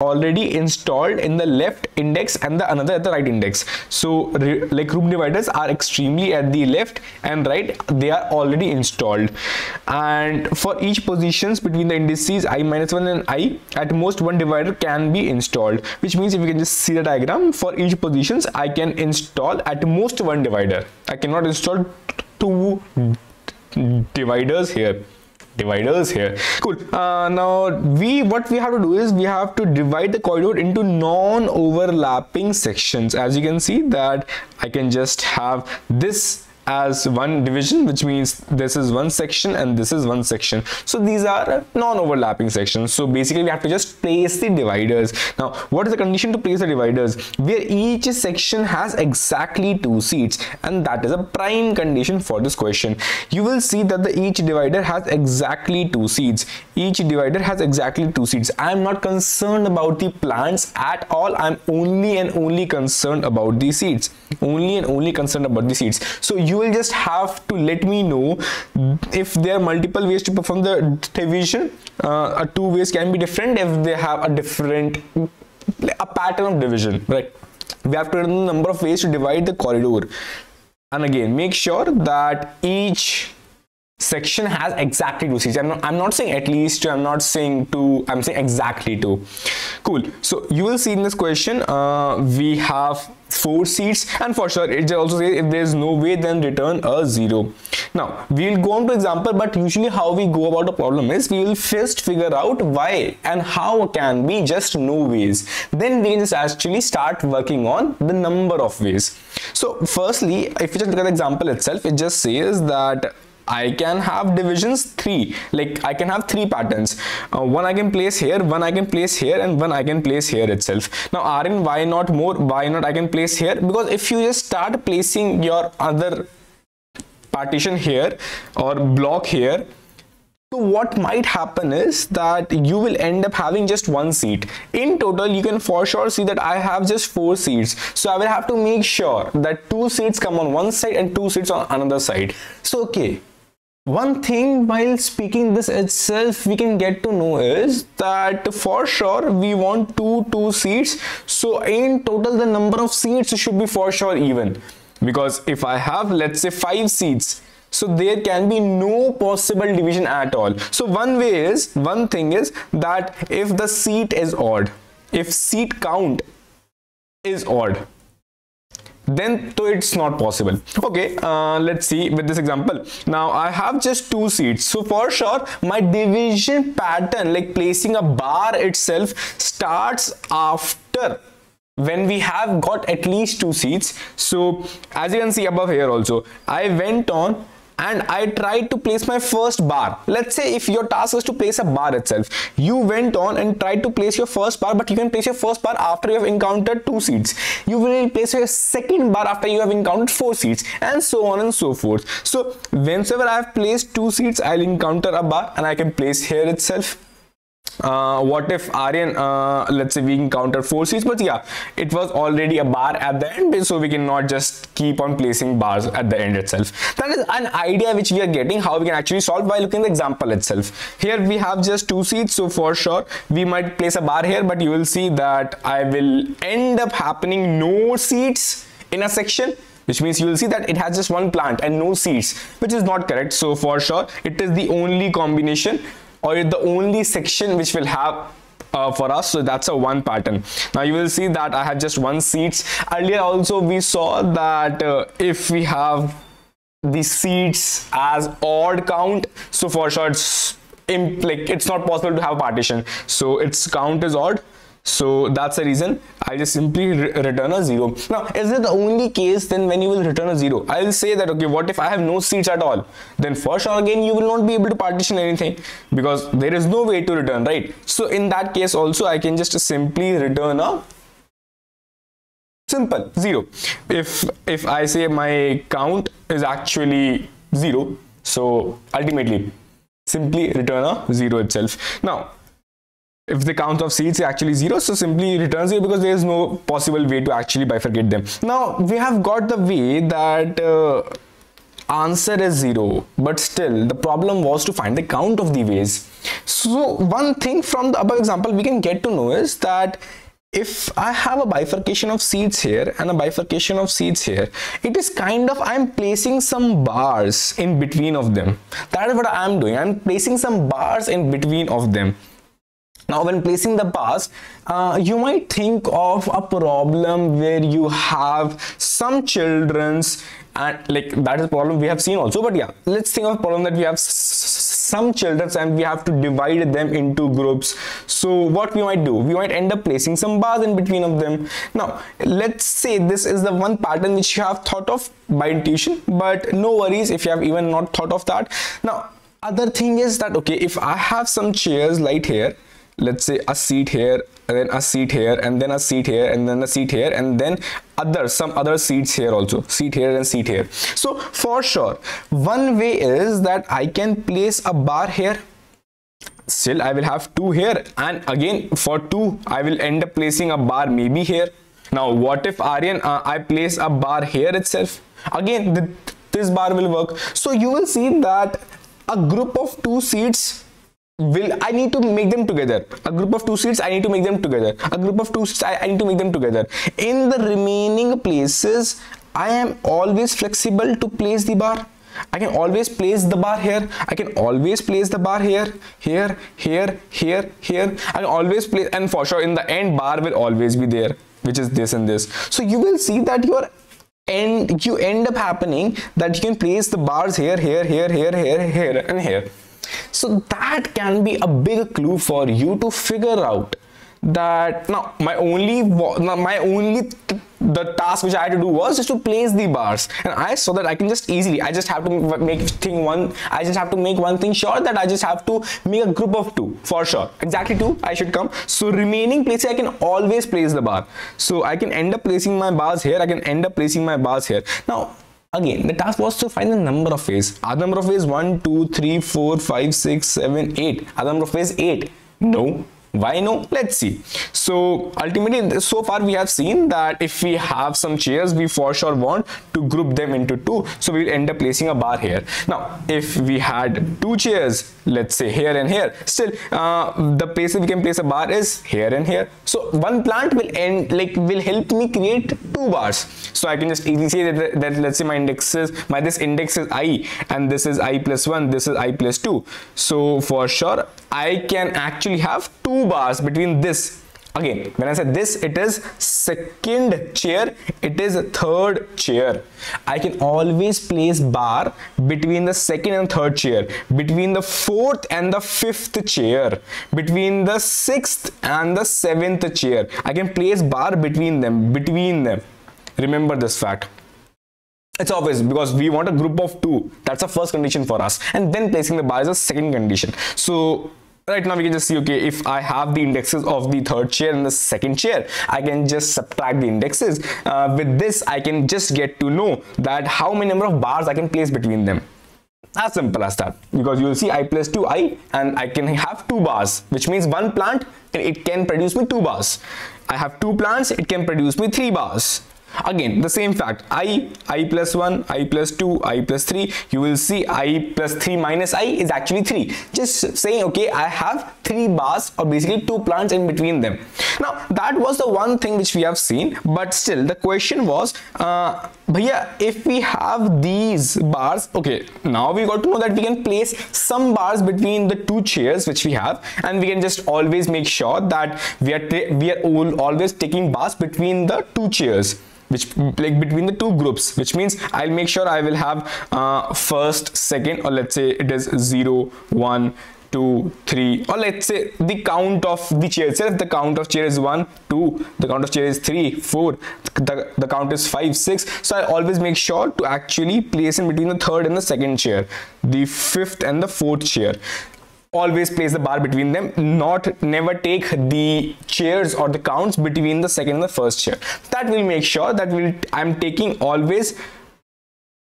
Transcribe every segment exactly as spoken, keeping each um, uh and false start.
already installed in the left index and the another at the right index. So like group dividers are extremely at the left and right, they are already installed. And for each positions between the indices I minus one and I, at most one divider can be installed, which means if you can just see the diagram, for each positions I can install at most one divider. I cannot install two dividers here dividers here cool. Uh, now we what we have to do is we have to divide the corridor into non-overlapping sections. As you can see that I can just have this as one division, which means this is one section and this is one section, so these are non-overlapping sections. So basically we have to just place the dividers. Now what is the condition to place the dividers? Where each section has exactly two seats, and that is a prime condition for this question. You will see that the each divider has exactly two seats. Each divider has exactly two seats. I am not concerned about the plants at all. I am only and only concerned about the seats. Only and only concerned about the seats. So you will just have to let me know if there are multiple ways to perform the division. Uh, two ways can be different if they have a different a pattern of division, right? We have to learn the number of ways to divide the corridor, and again make sure that each section has exactly two seats. I'm not, I'm not saying at least two, I'm not saying two, I'm saying exactly two. Cool. So you will see in this question uh, we have four seats, and for sure it also says if there is no way then return a zero. Now we will go on to example, but usually how we go about a problem is we will first figure out why and how can be just no ways, then we can just actually start working on the number of ways. So firstly, if you just look at the example itself, it just says that I can have divisions three, like I can have three patterns. Uh, one I can place here, one I can place here, and one I can place here itself. Now Aryan, why not more? Why not I can place here? Because if you just start placing your other partition here or block here, so what might happen is that you will end up having just one seat. In total, you can for sure see that I have just four seats. So I will have to make sure that two seats come on one side and two seats on another side. So okay. One thing while speaking this itself we can get to know is that for sure we want two two seats, so in total the number of seats should be for sure even, because if I have let's say five seats, so there can be no possible division at all. So one way is one thing is that if the seat is odd, if seat count is odd, then so it's not possible. Okay, uh, let's see with this example. Now I have just two seats, so for sure my division pattern, like placing a bar itself, starts after when we have got at least two seats. So as you can see above here also, I went on and I tried to place my first bar. Let's say if your task is to place a bar itself, you went on and tried to place your first bar, but you can place your first bar after you have encountered two seats. You will place your second bar after you have encountered four seats, and so on and so forth. So whenever I have placed two seats, I'll encounter a bar and I can place here itself. Uh, what if Aryan, uh, let's say we encountered four seats, but yeah, it was already a bar at the end, so we cannot just keep on placing bars at the end itself. That is an idea which we are getting how we can actually solve by looking at the example itself. Here we have just two seats, so for sure we might place a bar here, but you will see that I will end up happening no seats in a section, which means you will see that it has just one plant and no seats, which is not correct. So for sure it is the only combination or the only section which will have uh, for us, so that's a one pattern. Now you will see that I have just one seats. Earlier also we saw that uh, if we have the seats as odd count, so for sure it's like it's not possible to have a partition, so its count is odd. So that's the reason I just simply re return a zero. Now is it the only case then when you will return a zero? I will say that okay, what if I have no seats at all? Then for sure again you will not be able to partition anything, because there is no way to return, right? So in that case also I can just simply return a simple zero. If if I say my count is actually zero, so ultimately simply return a zero itself. Now if the count of seats is actually zero, so simply return zero, because there is no possible way to actually bifurcate them. Now we have got the way that uh, Answer is zero, but still the problem was to find the count of the ways. So one thing from the above example we can get to know is that if I have a bifurcation of seeds here and a bifurcation of seeds here, it is kind of I'm placing some bars in between of them. That is what I'm doing. I'm placing some bars in between of them. Now when placing the bars, uh, you might think of a problem where you have some children's, and like that is a problem we have seen also, but yeah, let's think of a problem that we have some children's and we have to divide them into groups. So what we might do, we might end up placing some bars in between of them. Now let's say this is the one pattern which you have thought of by intuition, but no worries if you have even not thought of that. Now other thing is that, okay, if I have some chairs right here, let's say a seat here and then a seat here and then a seat here and then a seat here and then other some other seats here also, seat here and seat here. So for sure one way is that I can place a bar here, still I will have two here, and again for two I will end up placing a bar maybe here. Now what if Aryan uh, I place a bar here itself, again th this bar will work. So you will see that a group of two seats will I need to make them together, a group of two seats I need to make them together, a group of two seats I, I need to make them together. In the remaining places I am always flexible to place the bar. I can always place the bar here, I can always place the bar here, here, here, here, here, I can always place, and for sure in the end bar will always be there, which is this and this. So you will see that you are and you end up happening that you can place the bars here, here, here, here, here, here and here. So that can be a big clue for you to figure out that now my only now my only the task which I had to do was just to place the bars, and I saw that I can just easily I just have to make thing one I just have to make one thing sure that I just have to make a group of two, for sure exactly two I should come. So remaining places I can always place the bar, so I can end up placing my bars here, I can end up placing my bars here. Now again, the task was to find the number of ways. Are the number of ways one, two, three, four, five, six, seven, eight? Are the number of ways eight? No. Why no? Let's see. So ultimately, so far we have seen that if we have some chairs, we for sure want to group them into two. So we will end up placing a bar here. Now, if we had two chairs, let's say here and here, still uh, the place we can place a bar is here and here. So one plant will end like will help me create two bars. So I can just easily say that, that let's say my index is my this index is I, and this is I plus one, this is I plus two. So for sure I can actually have two bars between this. Again, when I said this, it is second chair, it is third chair. I can always place bar between the second and third chair, between the fourth and the fifth chair, between the sixth and the seventh chair. I can place bar between them, between them. Remember this fact. It's obvious because we want a group of two. That's the first condition for us. And then placing the bar is the second condition. So right now we can just see, okay, if I have the indexes of the third chair and the second chair, I can just subtract the indexes. Uh, with this, I can just get to know that how many number of bars I can place between them. As simple as that, because you will see I plus two I, and I can have two bars, which means one plant, it can produce me two bars. I have two plants, it can produce me three bars. Again, the same fact, I, I plus one, I plus two, I plus three, you will see I plus three minus I is actually three. Just saying, okay, I have three bars or basically two plants in between them. Now, that was the one thing which we have seen, but still the question was, uh, bhaiya, if we have these bars, okay, now we got to know that we can place some bars between the two chairs which we have, and we can just always make sure that we are, we are all always taking bars between the two chairs, which like between the two groups, which means I'll make sure I will have uh, first, second, or let's say it is zero, one, two, three, or let's say the count of the chair itself, the count of chair is one, two, the count of chair is three, four, the, the count is five, six. So I always make sure to actually place in between the third and the second chair, the fifth and the fourth chair. Always place the bar between them, not never take the chairs or the counts between the second and the first chair. That will make sure that we'll, I'm taking always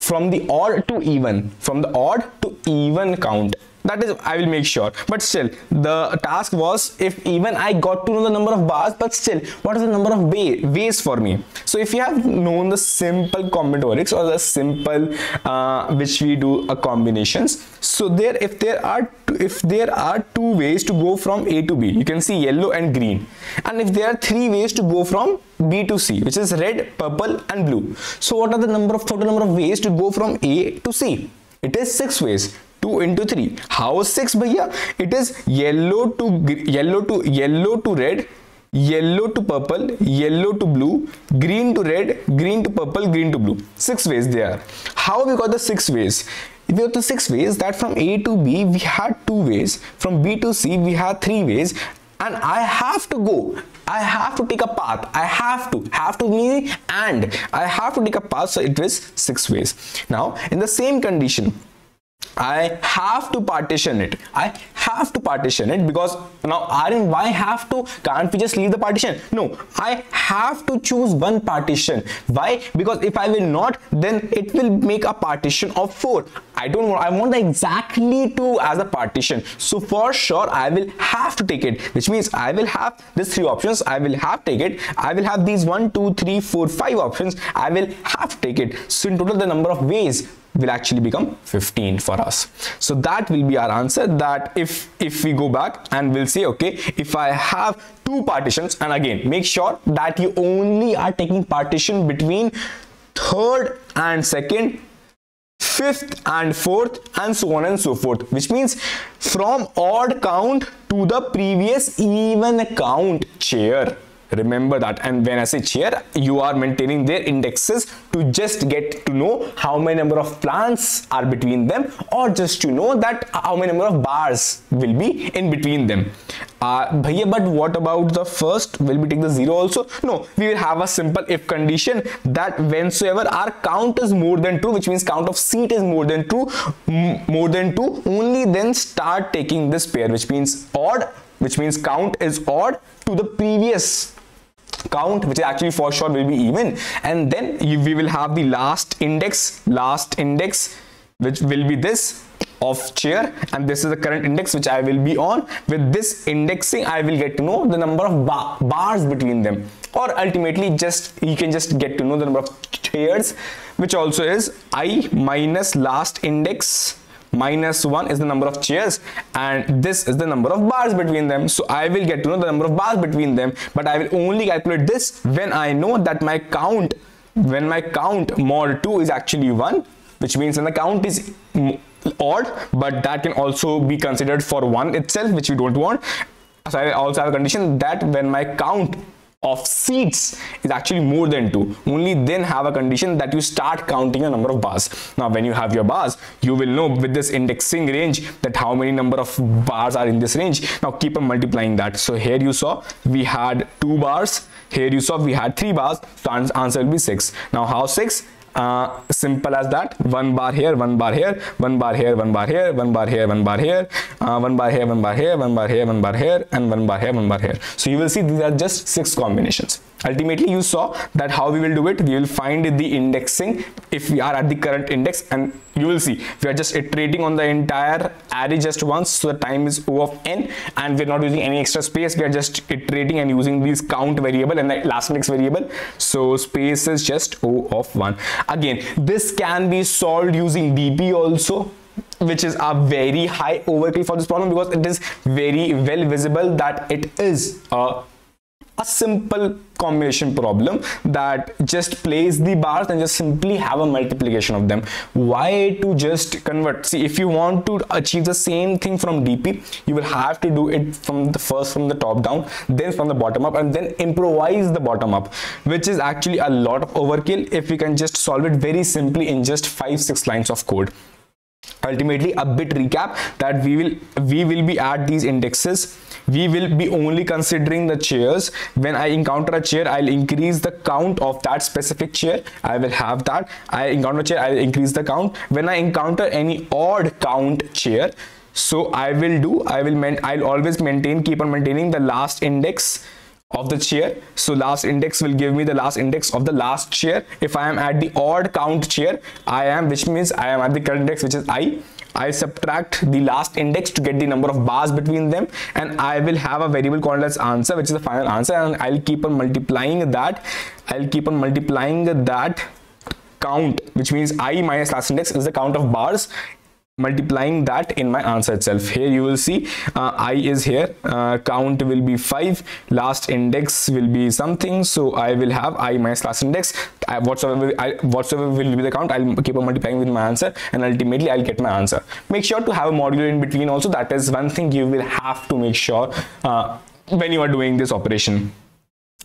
from the odd to even, from the odd to even count. That is, I will make sure. But still, the task was, if even I got to know the number of bars, but still, what is the number of way, ways for me? So if you have known the simple combinatorics or the simple uh, which we do a combinations, so there if there are two, if there are two ways to go from A to B, you can see yellow and green, and if there are three ways to go from B to C, which is red, purple, and blue. So what are the number of total number of ways to go from A to C? It is six ways. two into three. How is six, bhaiya? It is yellow to yellow to yellow to red, yellow to purple, yellow to blue, green to red, green to purple, green to blue. Six ways they are. How we got the six ways? We got the six ways that from A to B we had two ways, from B to C we had three ways, and I have to go. I have to take a path. I have to. Have to mean and. I have to take a path. So it was six ways. Now in the same condition, I have to partition it. I have to partition it because now Aryan, why have to? Can't we just leave the partition? No, I have to choose one partition. Why? Because if I will not, then it will make a partition of four. I don't want, I want exactly two as a partition. So for sure, I will have to take it, which means I will have these three options. I will have to take it. I will have these one, two, three, four, five options. I will have to take it. So in total, the number of ways will actually become fifteen for us. So that will be our answer, that if if we go back and we'll say, okay, if I have two partitions, and again make sure that you only are taking partition between third and second, fifth and fourth, and so on and so forth, which means from odd count to the previous even count chair. Remember that, and when I say chair, you are maintaining their indexes to just get to know how many number of plants are between them, or just to know that how many number of bars will be in between them. Uh, bhaiya, but what about the first? Will we take the zero also? No, we will have a simple if condition that whensoever our count is more than two, which means count of seat is more than two, more than two, only then start taking this pair, which means odd, which means count is odd to the previous count, which actually for sure will be even, and then you, we will have the last index last index which will be this of chair, and this is the current index which I will be on. With this indexing, I will get to know the number of bar, bars between them, or ultimately just you can just get to know the number of chairs, which also is I minus last index minus one is the number of chairs, and this is the number of bars between them. So I will get to know the number of bars between them, but I will only calculate this when I know that my count, when my count mod two is actually one, which means when the count is odd, but that can also be considered for one itself, which we don't want. So I also have a condition that when my count of seats is actually more than two, only then have a condition that you start counting your number of bars. Now when you have your bars, you will know with this indexing range that how many number of bars are in this range. Now keep on multiplying that. So here you saw we had two bars, here you saw we had three bars, so answer will be six. Now how six? Uh, simple as that. One bar here, one bar here, one bar here, one bar here, one bar here, one bar here, uh, one bar here, one bar here, one bar here, one bar here, and one bar here, one bar here. So you will see these are just six combinations. Ultimately, you saw that how we will do it. We will find the indexing if we are at the current index, and you will see we are just iterating on the entire array just once. So the time is O of n, and we're not using any extra space. We are just iterating and using these count variable and the last index variable. So space is just O of one. Again, this can be solved using D B also, which is a very high overkill for this problem, because it is very well visible that it is a, a simple combination problem that just plays the bars and just simply have a multiplication of them. Why to just convert? See, if you want to achieve the same thing from D P, you will have to do it from the first from the top down, then from the bottom up, and then improvise the bottom up, which is actually a lot of overkill if you can just solve it very simply in just five six lines of code. Ultimately, a bit recap that we will we will be at these indexes. We will be only considering the chairs. When I encounter a chair, I'll increase the count of that specific chair. I will have that. I encounter a chair, I'll increase the count. When I encounter any odd count chair, so I will do I will meant I'll always maintain keep on maintaining the last index of the chair. So last index will give me the last index of the last chair. If I am at the odd count chair, I am, which means I am at the current index, which is I. I subtract the last index to get the number of bars between them, and I will have a variable called as answer, which is the final answer, and I'll keep on multiplying that I'll keep on multiplying that count, which means I minus last index is the count of bars, multiplying that in my answer itself. Here you will see uh, I is here, uh, count will be five, last index will be something, so I will have I minus last index. I, whatsoever I, whatsoever will be the count, I'll keep on multiplying with my answer, and ultimately I'll get my answer. Make sure to have a modulo in between also. That is one thing you will have to make sure uh, when you are doing this operation.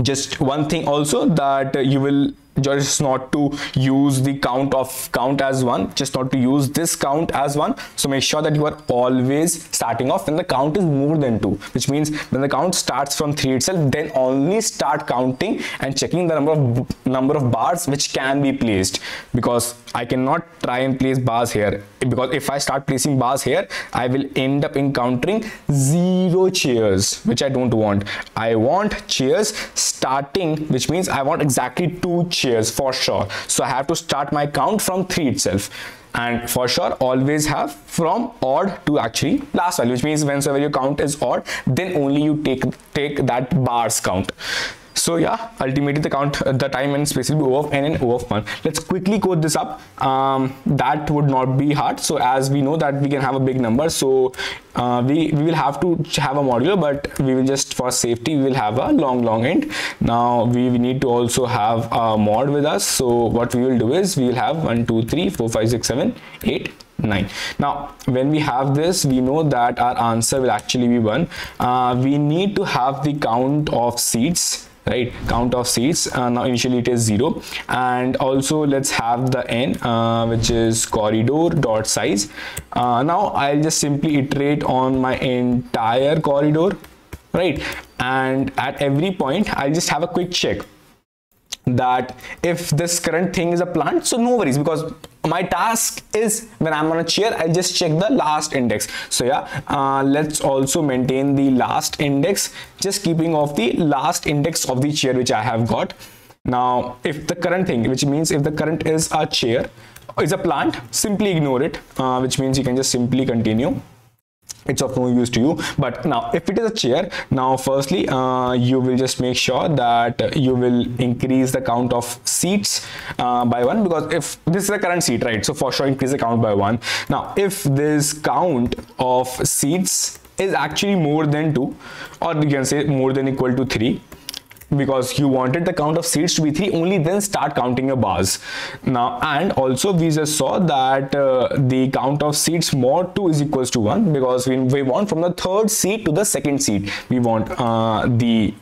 Just one thing also, that uh, you will just not to use the count of count as one, just not to use this count as one. So make sure that you are always starting off when the count is more than two, which means when the count starts from three itself, then only start counting and checking the number of number of bars which can be placed, because I cannot try and place bars here, because if I start placing bars here, I will end up encountering zero chairs, which I don't want. I want chairs starting, which means I want exactly two chairs Chairs for sure. So I have to start my count from three itself, and for sure always have from odd to actually last value, which means whenever your count is odd, then only you take take that bars count. So yeah, ultimately the count, the time and space will be O of n and O of one. Let's quickly code this up. Um, that would not be hard. So as we know that we can have a big number, so uh, we, we will have to have a modulo, but we will just for safety, we will have a long, long end. Now we, we need to also have a mod with us. So what we will do is we will have one, two, three, four, five, six, seven, eight, nine. Now when we have this, we know that our answer will actually be one. Uh, we need to have the count of seats, right? Count of seats. Uh, now initially it is zero, and also let's have the n, uh, which is corridor dot size. Uh, now I'll just simply iterate on my entire corridor, right? And at every point I'll just have a quick check that if this current thing is a plant, so no worries, because my task is when I'm on a chair, I'll just check the last index. So yeah, uh, let's also maintain the last index, just keeping off the last index of the chair which I have got. Now if the current thing, which means if the current is a chair, is a plant, simply ignore it, uh, which means you can just simply continue. It's of no use to you. But now if it is a chair, now firstly uh, you will just make sure that you will increase the count of seats uh, by one, because if this is the current seat, right, so for sure increase the count by one. Now if this count of seats is actually more than two, or you can say more than equal to three, because you wanted the count of seats to be three, only then start counting your bars. Now and also we just saw that uh, the count of seats mod two is equals to one, because we, we want from the third seat to the second seat, we want uh, the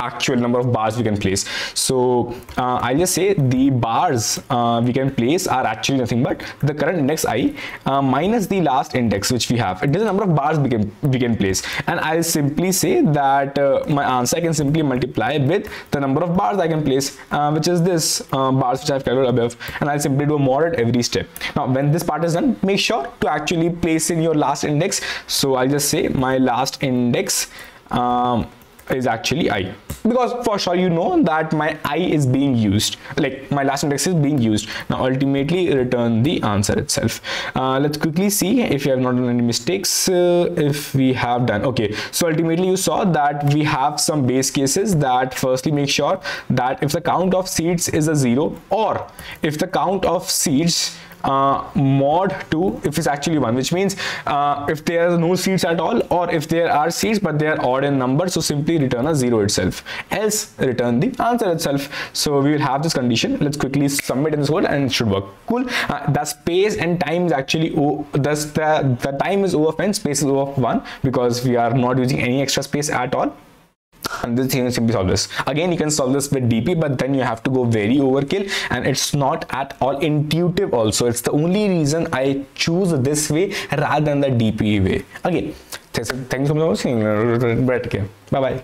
actual number of bars we can place. So uh, I'll just say the bars uh, we can place are actually nothing but the current index I uh, minus the last index which we have. It is the number of bars we can we can place, and I'll simply say that uh, my answer I can simply multiply with the number of bars I can place, uh, which is this uh, bars which I've calculated above, and I'll simply do a mod at every step. Now when this part is done, make sure to actually place in your last index. So I'll just say my last index um, is actually I, because for sure you know that my I is being used, like my last index is being used. Now ultimately return the answer itself. Uh, let's quickly see if you have not done any mistakes. Uh, if we have done, okay, so ultimately you saw that we have some base cases, that firstly make sure that if the count of seats is a zero, or if the count of seats uh mod two if it's actually one, which means uh if there are no seats at all, or if there are seats but they are odd in number, so simply return a zero itself, else return the answer itself. So we will have this condition. Let's quickly submit in this code and it should work. Cool. Uh, the space and time is actually o thus the, the time is O of n, space is O of one, because we are not using any extra space at all. And this thing is simply solve this. Again, you can solve this with D P, but then you have to go very overkill, and it's not at all intuitive also. It's the only reason I choose this way rather than the D P way. Again, thanks, thanks for watching. Bye bye.